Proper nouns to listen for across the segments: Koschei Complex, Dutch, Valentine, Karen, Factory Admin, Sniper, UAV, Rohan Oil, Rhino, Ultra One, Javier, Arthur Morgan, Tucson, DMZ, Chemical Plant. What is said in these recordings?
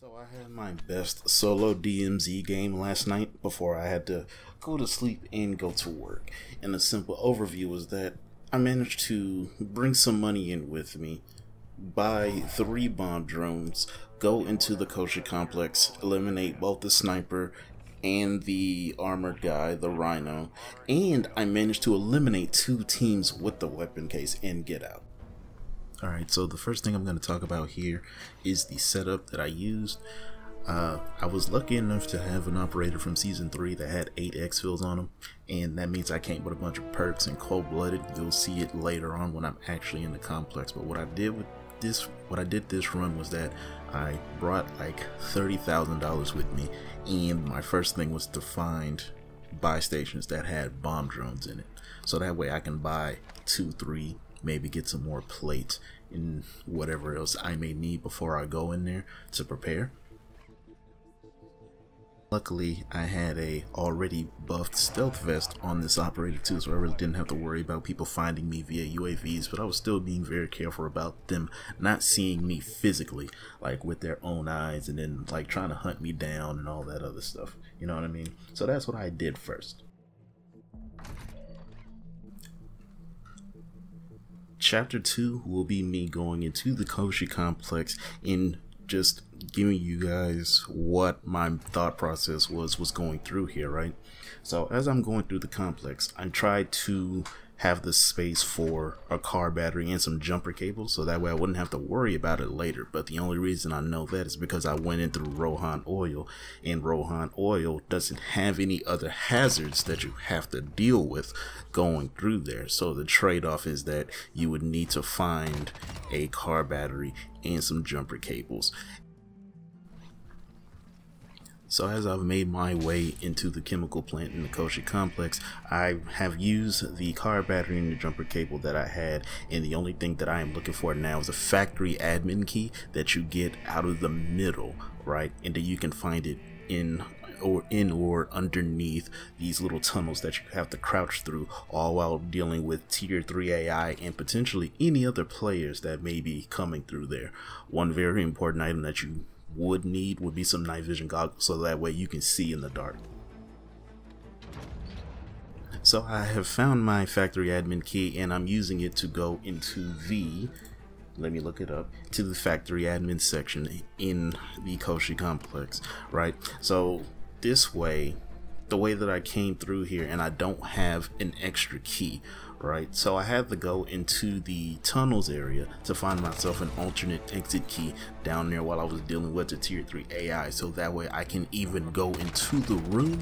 So I had my best solo DMZ game last night before I had to go to sleep and go to work. And a simple overview is that I managed to bring some money in with me, buy 3 bomb drones, go into the Koschei Complex, eliminate both the Sniper and the armored guy, the Rhino, and I managed to eliminate 2 teams with the weapon case and get out. Alright, so the first thing I'm going to talk about here is the setup that I used. I was lucky enough to have an operator from Season 3 that had 8 X-Fills on him, and that means I came with a bunch of perks and cold-blooded. You'll see it later on when I'm actually in the complex, but what I did with this, what I did this run was that I brought like $30,000 with me, and my first thing was to find buy stations that had bomb drones in it, so that way I can buy 2, 3, maybe get some more plates and whatever else I may need before I go in there to prepare. Luckily, I had a already buffed stealth vest on this operator too, so I really didn't have to worry about people finding me via UAVs, but I was still being very careful about them not seeing me physically, like with their own eyes, and then like trying to hunt me down and all that other stuff, you know what I mean? So that's what I did first. Chapter 2 will be me going into the Koschei Complex and just giving you guys what my thought process was going through here, right? So as I'm going through the complex, I tried to have the space for a car battery and some jumper cables, so that way I wouldn't have to worry about it later. But the only reason I know that is because I went in through Rohan Oil, and Rohan Oil doesn't have any other hazards that you have to deal with going through there. So the trade-off is that you would need to find a car battery and some jumper cables. So as I've made my way into the chemical plant in the Koschei Complex, I have used the car battery and the jumper cable that I had, and the only thing that I am looking for now is a factory admin key that you get out of the middle, right? And then you can find it in or underneath these little tunnels that you have to crouch through, all while dealing with tier 3 AI and potentially any other players that may be coming through there. One very important item that you would need would be some night vision goggles, so that way you can see in the dark. So I have found my factory admin key, and I'm using it to go into the, let me look it up, to the factory admin section in the Koschei Complex, right? So this way, the way that I came through here, and I don't have an extra key, right? So I had to go into the tunnels area to find myself an alternate exit key down there while I was dealing with the tier 3 AI, so that way I can even go into the room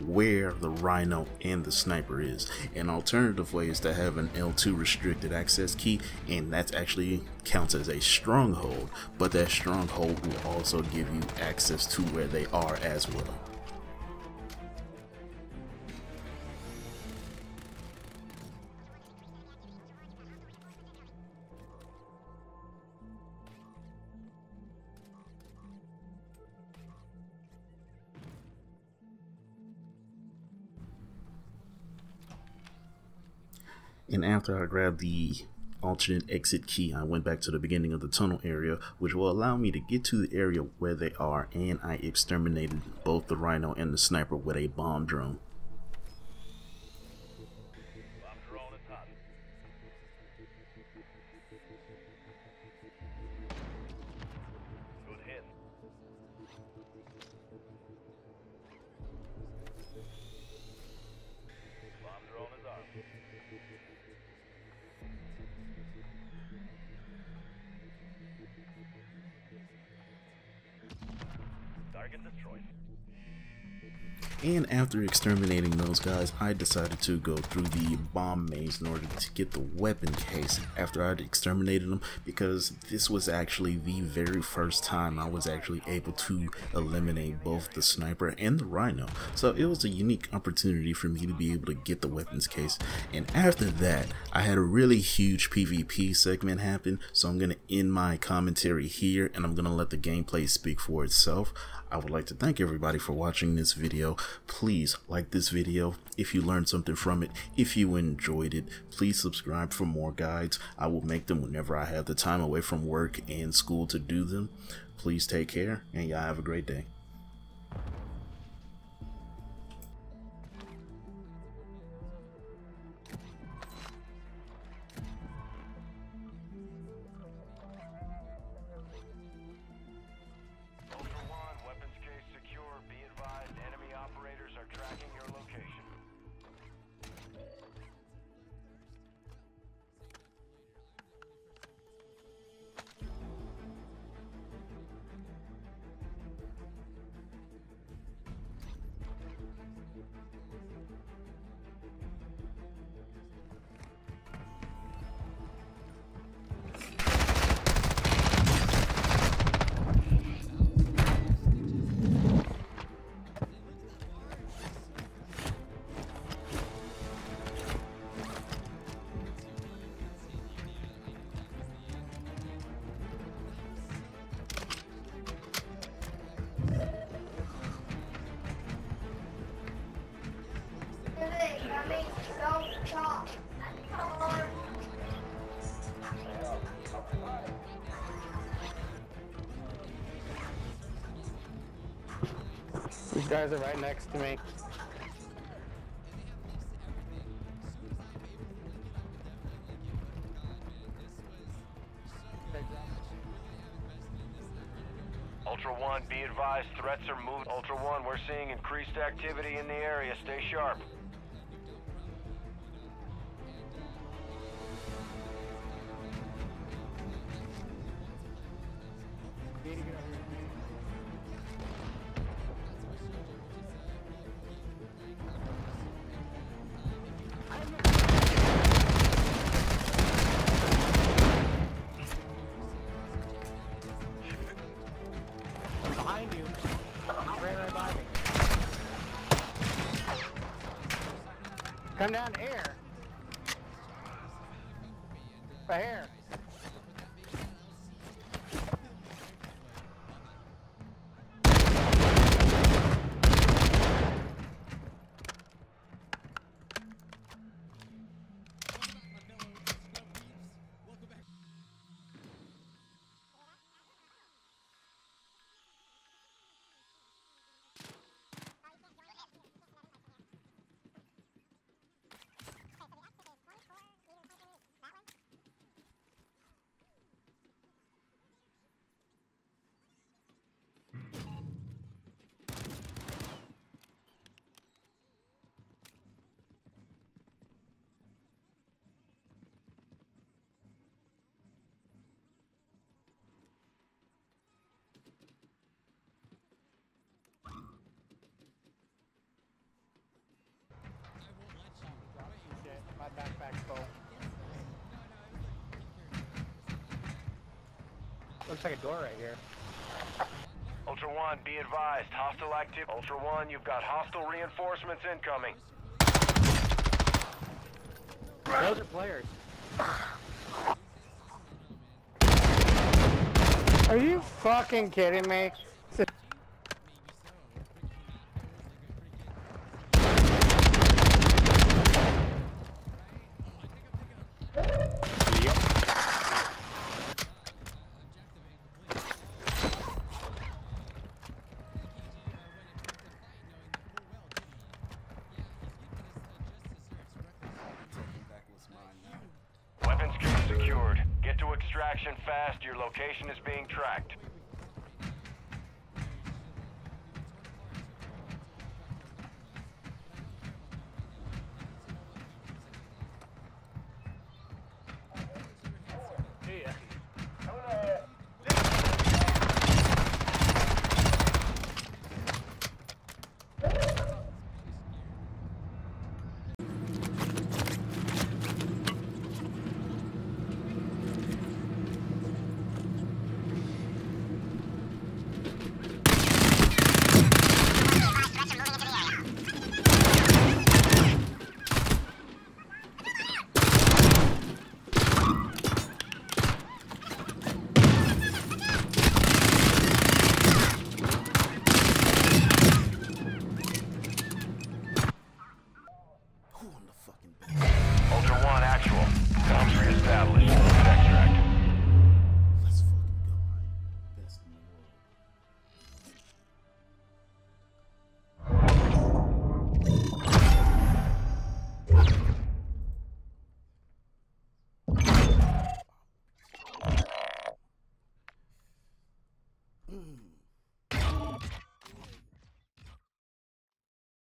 where the Rhino and the Sniper is. An alternative way is to have an L2 restricted access key, and that actually counts as a stronghold, but that stronghold will also give you access to where they are as well. And after I grabbed the alternate exit key, I went back to the beginning of the tunnel area, which will allow me to get to the area where they are, and I exterminated both the Rhino and the Sniper with a bomb drone. And after exterminating those guys, I decided to go through the bomb maze in order to get the weapon case after I'd exterminated them, because this was actually the very first time I was actually able to eliminate both the Sniper and the Rhino. So it was a unique opportunity for me to be able to get the weapons case. And after that, I had a really huge PvP segment happen, so I'm going to end my commentary here, and I'm going to let the gameplay speak for itself. I would like to thank everybody for watching this video. Please like this video if you learned something from it. If you enjoyed it, please subscribe for more guides. I will make them whenever I have the time away from work and school to do them. Please take care, and y'all have a great day. These guys are right next to me. Ultra One, be advised, threats are moved. Ultra One, we're seeing increased activity in the area. Stay sharp. Come down here. Right here. Backpack's full. Looks like a door right here. Ultra One, be advised. Hostile active. Ultra One, you've got hostile reinforcements incoming. Those are players. Are you fucking kidding me? Secured. Get to extraction fast. Your location is being tracked.